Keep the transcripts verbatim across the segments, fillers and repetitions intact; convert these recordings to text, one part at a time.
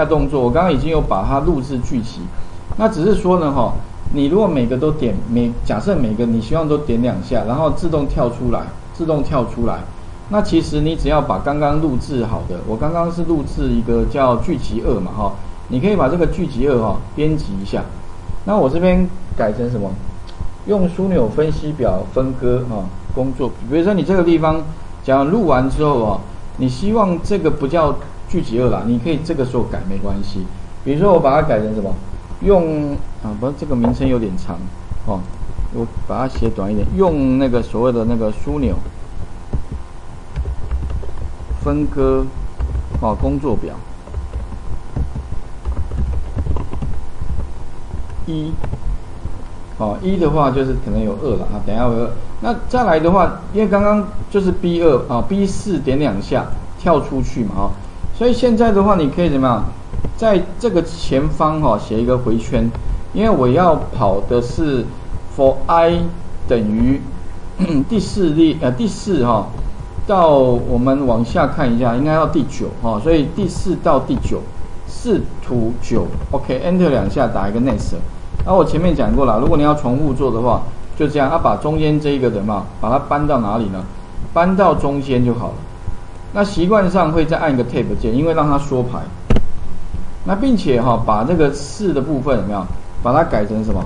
下动作，我刚刚已经有把它录制聚齐，那只是说呢，哈，你如果每个都点，每假设每个你希望都点两下，然后自动跳出来，自动跳出来，那其实你只要把刚刚录制好的，我刚刚是录制一个叫聚集二嘛，哈，你可以把这个聚集二哈编辑一下，那我这边改成什么？用枢纽分析表分割哈工作，比如说你这个地方讲录完之后啊，你希望这个不叫聚集二啦，你可以这个时候改没关系。比如说我把它改成什么？用啊，不，这个名称有点长哦，我把它写短一点。用那个所谓的那个枢纽分割哦工作表一哦一的话就是可能有二了啊，等一下有二。那再来的话，因为刚刚就是 B 二啊 B 四点两下跳出去嘛啊。哦，所以现在的话，你可以怎么样，在这个前方哈、哦、写一个回圈，因为我要跑的是 for i 等于第四列呃第四哈、哦、到我们往下看一下，应该到第九哈、哦，所以第四到第九四 to 九 OK Enter 两下打一个 next， 那、啊、我前面讲过了，如果你要重复做的话，就这样，啊把中间这一个的嘛，把它搬到哪里呢？搬到中间就好了。那习惯上会再按一个 Tab 键，因为让它缩排。那并且哈、哦，把这个四的部分有没有把它改成什么？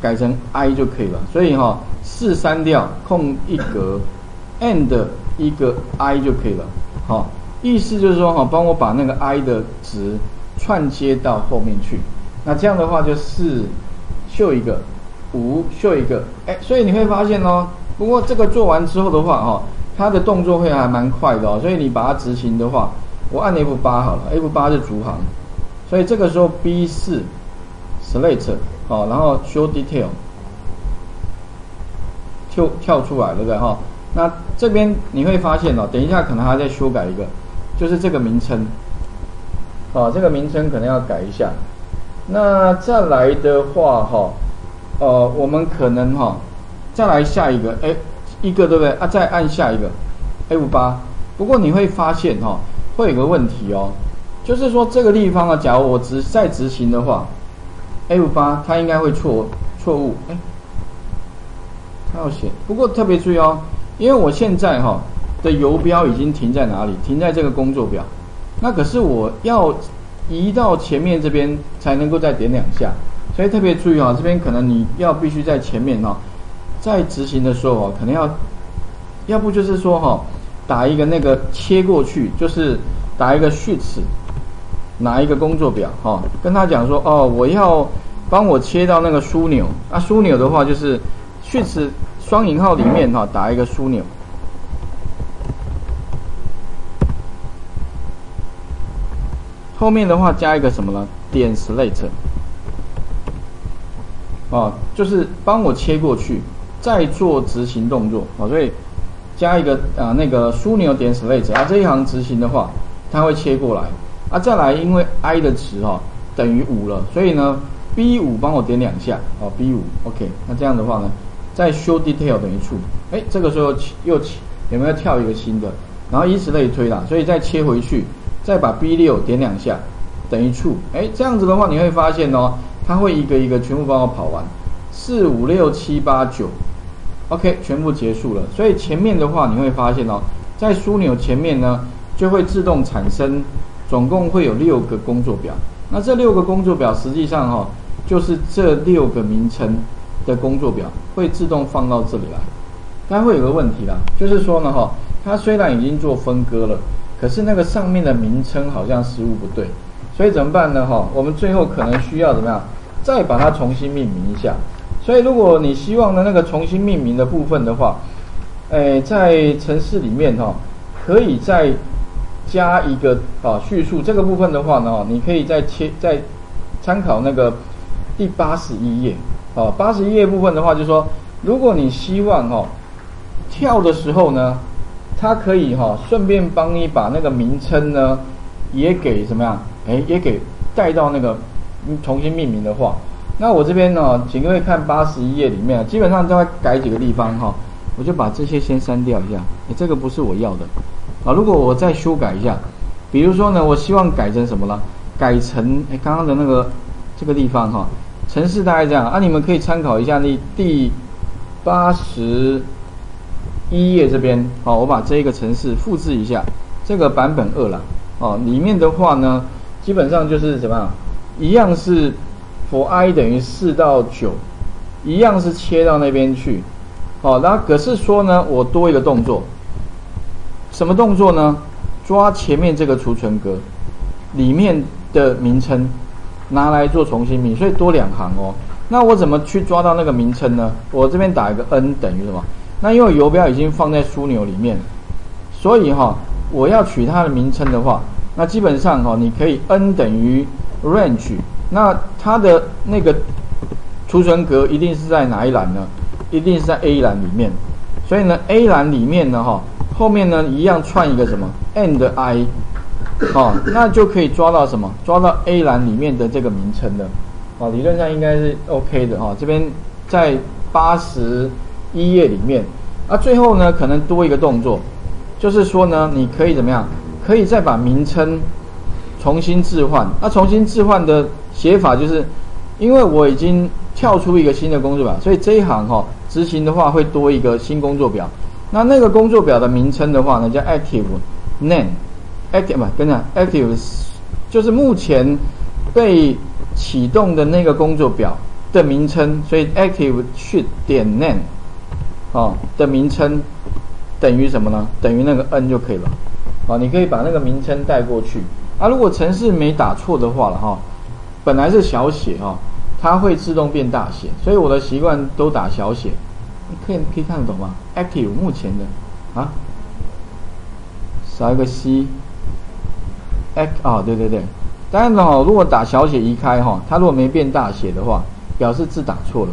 改成 I 就可以了。所以哈、哦，四删掉，空一格 ，and 一个 I 就可以了。好、哦，意思就是说哈、哦，帮我把那个 I 的值串接到后面去。那这样的话就四秀一个，五秀一个，哎，所以你会发现哦，不过这个做完之后的话哈、哦。它的动作会还蛮快的哦，所以你把它执行的话，我按 F 八好了 ，F 八是逐行，所以这个时候 B 四 select 哦，然后 show detail 就跳出来，对不对哈、哦？那这边你会发现哦，等一下可能还要再修改一个，就是这个名称，哦，这个名称可能要改一下。那再来的话哈、哦，呃，我们可能哈、哦，再来下一个，哎。一个对不对啊？再按下一个 F 八， 不过你会发现哈、哦，会有个问题哦，就是说这个地方啊，假如我执再执行的话 ，F 八 它应该会错错误，哎，它要写。不过特别注意哦，因为我现在哈、哦、的游标已经停在哪里？停在这个工作表，那可是我要移到前面这边才能够再点两下，所以特别注意哦，这边可能你要必须在前面哦。在执行的时候哦，可能要，要不就是说哈、哦，打一个那个切过去，就是打一个序词，拿一个工作表哈、哦，跟他讲说哦，我要帮我切到那个枢纽，啊枢纽的话就是序词双引号里面哈、哦、打一个枢纽，后面的话加一个什么呢？点 select， 哦，就是帮我切过去。再做执行动作啊，所以加一个啊、呃、那个枢纽点 select 啊这一行执行的话，它会切过来啊。再来，因为 i 的值哈、哦、等于五了，所以呢 B 五 帮我点两下啊、哦、B 五 OK。那这样的话呢，再 show detail 等于 true， 哎，这个时候又有没有跳一个新的？然后以此类推啦，所以再切回去，再把 B 六 点两下等于 true， 哎，这样子的话你会发现哦，它会一个一个全部帮我跑完，四五六七八九。OK， 全部结束了。所以前面的话，你会发现哦，在枢纽前面呢，就会自动产生，总共会有六个工作表。那这六个工作表实际上哈、哦，就是这六个名称的工作表会自动放到这里来。但会有个问题啦，就是说呢哈、哦，它虽然已经做分割了，可是那个上面的名称好像失误不对，所以怎么办呢哈、哦？我们最后可能需要怎么样，再把它重新命名一下。所以，如果你希望的那个重新命名的部分的话，诶，在程式里面哈、哦，可以再加一个啊叙述这个部分的话呢，你可以再切再参考那个第八十一页啊，八十一页部分的话，就是说，如果你希望哈、哦、跳的时候呢，它可以哈、哦、顺便帮你把那个名称呢也给怎么样？诶，也给带到那个重新命名的话。那我这边呢、哦，请各位看八十一页里面，基本上都要改几个地方哈、哦，我就把这些先删掉一下。哎，这个不是我要的啊。如果我再修改一下，比如说呢，我希望改成什么了？改成哎刚刚的那个这个地方哈，程式大概这样啊，你们可以参考一下那第八十一页这边，好，我把这个程式复制一下，这个版本二啦，哦，里面的话呢，基本上就是怎么样，一样是 for i 等于四到九，一样是切到那边去，好，那可是说呢，我多一个动作，什么动作呢？抓前面这个储存格里面的名称拿来做重新命，所以多两行哦。那我怎么去抓到那个名称呢？我这边打一个 n 等于什么？那因为游标已经放在枢纽里面，所以哈、哦，我要取它的名称的话，那基本上哈、哦，你可以 n 等于 range， 那它的那个储存格一定是在哪一栏呢？一定是在 A 栏里面，所以呢 A 栏里面呢哈、哦。后面呢，一样串一个什么 and i， 哦，那就可以抓到什么？抓到 A 栏里面的这个名称的，哦，理论上应该是 OK 的哈、哦。这边在八十一页里面，啊，最后呢可能多一个动作，就是说呢，你可以怎么样？可以再把名称重新置换。那、啊、重新置换的写法就是，因为我已经跳出一个新的工作表，所以这一行哈、哦，执行的话会多一个新工作表。那那个工作表的名称的话呢，叫 active name active 嘛，跟你讲 active 就是目前被启动的那个工作表的名称，所以 active sheet 点 name 哦的名称等于什么呢？等于那个 n 就可以了。哦，你可以把那个名称带过去。啊，如果程式没打错的话了哈、哦，本来是小写哈、哦，它会自动变大写，所以我的习惯都打小写。你可以可以看得懂吗 ？Active 目前的啊，少一个 C，Act 啊、哦，对对对，当然了、哦，如果打小写移开哈、哦，它如果没变大写的话，表示字打错了，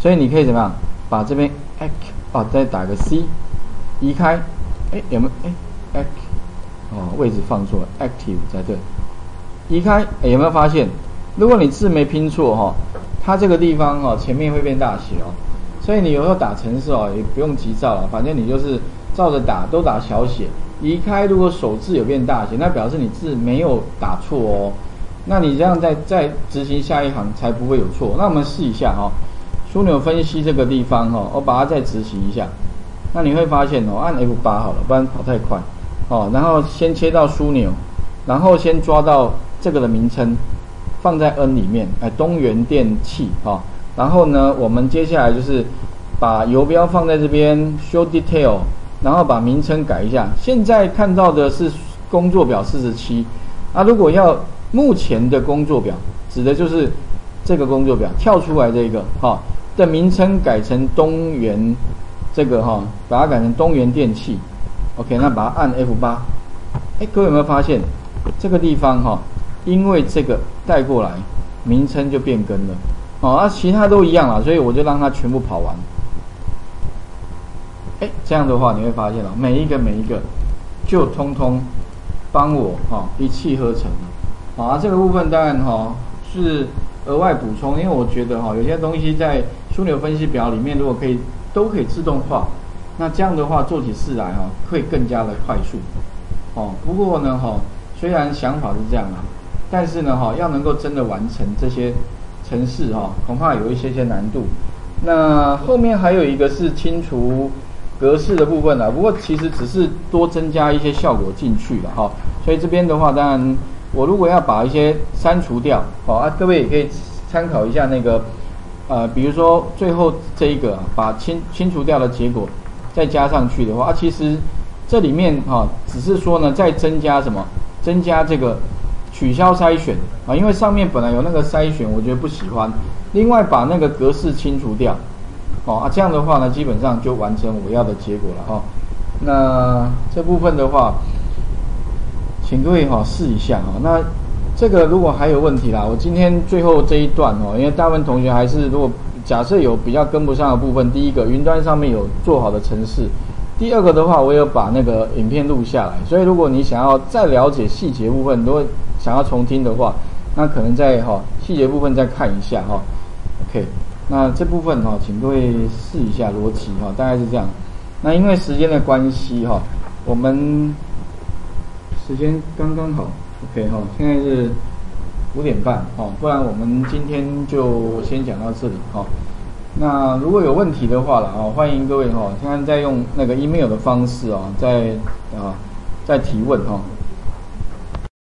所以你可以怎么样？把这边 Act 啊、哦，再打个 C， 移开，哎有没有哎 Act 哦位置放错了 ，Active 才对，移开有没有发现？如果你字没拼错哈、哦，它这个地方哈、哦、前面会变大写哦。所以你有时候打程式哦，也不用急躁了，反正你就是照着打，都打小写，移开。如果首字有变大写，那表示你字没有打错哦。那你这样再再执行下一行才不会有错。那我们试一下哈、哦，枢纽分析这个地方哈、哦，我把它再执行一下，那你会发现哦，按 F 八好了，不然跑太快哦。然后先切到枢纽，然后先抓到这个的名称，放在 N 里面，哎，东元电器哦。然后呢，我们接下来就是把游标放在这边 ，show detail， 然后把名称改一下。现在看到的是工作表四十七，啊，如果要目前的工作表，指的就是这个工作表跳出来这个哈、哦、的名称改成东元这个哈、哦，把它改成东元电器。OK， 那把它按 F 八， 哎，各位有没有发现这个地方哈、哦，因为这个带过来，名称就变更了。哦，啊，其他都一样啦，所以我就让它全部跑完。哎，这样的话你会发现了、哦，每一个每一个就通通帮我哈、哦、一气呵成。好、哦啊，这个部分当然哈、哦、是额外补充，因为我觉得哈、哦、有些东西在枢纽分析表里面，如果可以都可以自动化，那这样的话做起事来哈、哦、会更加的快速。哦，不过呢哈、哦，虽然想法是这样啊，但是呢哈、哦、要能够真的完成这些。程式哈、哦，恐怕有一些些难度。那后面还有一个是清除格式的部分啦，不过其实只是多增加一些效果进去了哈、哦。所以这边的话，当然我如果要把一些删除掉，好、哦、啊，各位也可以参考一下那个，呃，比如说最后这一个、啊、把清清除掉的结果再加上去的话，啊，其实这里面哈、哦，只是说呢，再增加什么，增加这个。取消筛选啊，因为上面本来有那个筛选，我觉得不喜欢。另外把那个格式清除掉，哦啊，这样的话呢，基本上就完成我要的结果了哈、哦。那这部分的话，请各位哈、哦、试一下哈、哦。那这个如果还有问题啦，我今天最后这一段哦，因为大部分同学还是如果假设有比较跟不上的部分，第一个云端上面有做好的程式，第二个的话，我有把那个影片录下来，所以如果你想要再了解细节部分，如果想要重听的话，那可能在哈、哦、细节部分再看一下哈、哦。OK， 那这部分哈、哦，请各位试一下逻辑哈、哦，大概是这样。那因为时间的关系哈、哦，我们时间刚刚好。OK 哈、哦，现在是五点半哦，不然我们今天就先讲到这里哦。那如果有问题的话了哦，欢迎各位哦，现在在用那个 email 的方式哦，在啊、呃、在提问哦。